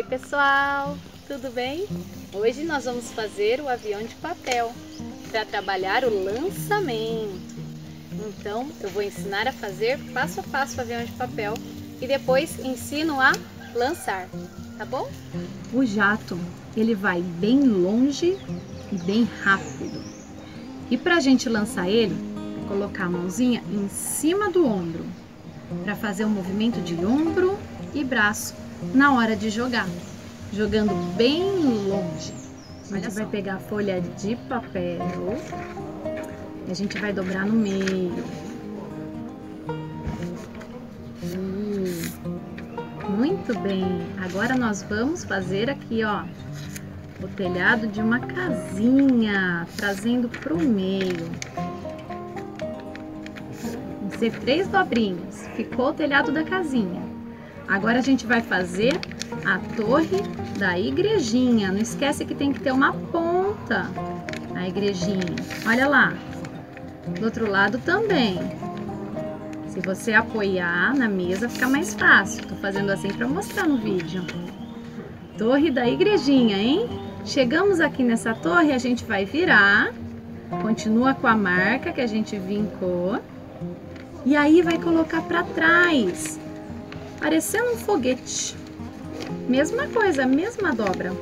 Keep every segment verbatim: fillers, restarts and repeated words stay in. Oi pessoal, tudo bem? Hoje nós vamos fazer o avião de papel para trabalhar o lançamento. Então eu vou ensinar a fazer passo a passo o avião de papel e depois ensino a lançar, tá bom? O jato ele vai bem longe e bem rápido. E para a gente lançar ele, colocar a mãozinha em cima do ombro para fazer um movimento de ombro e braço na hora de jogar, jogando bem longe. A gente vai pegar a folha de papel e a gente vai dobrar no meio. E, muito bem, agora nós vamos fazer aqui, ó, o telhado de uma casinha, trazendo para o meio. Vão ser três dobrinhos, ficou o telhado da casinha. Agora a gente vai fazer a torre da igrejinha. Não esquece que tem que ter uma ponta a igrejinha. Olha lá, do outro lado também. Se você apoiar na mesa fica mais fácil. Tô fazendo assim para mostrar no vídeo. Torre da igrejinha, hein? Chegamos aqui nessa torre, a gente vai virar. Continua com a marca que a gente vincou. E aí vai colocar para trás, parecendo um foguete. Mesma coisa, mesma dobra.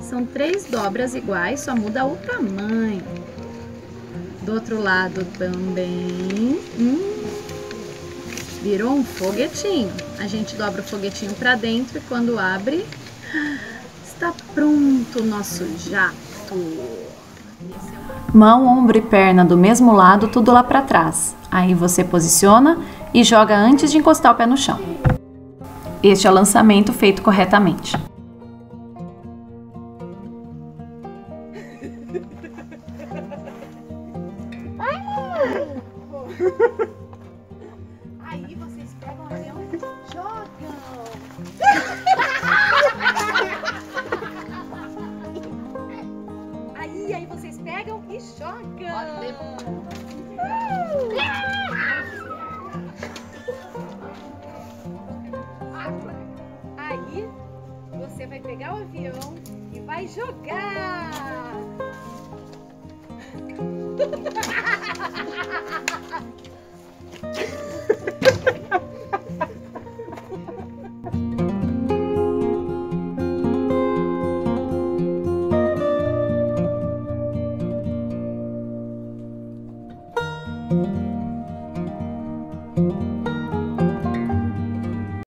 São três dobras iguais, só muda o tamanho. Do outro lado também. Hum, virou um foguetinho. A gente dobra o foguetinho para dentro e quando abre, está pronto o nosso jato. Mão, ombro e perna do mesmo lado, tudo lá para trás. Aí você posiciona e joga antes de encostar o pé no chão. Este é o lançamento feito corretamente. Vai, mamãe! Aí vocês pegam o avião e jogam! Aí, aí vocês pegam e jogam! Aí você vai pegar o avião e vai jogar!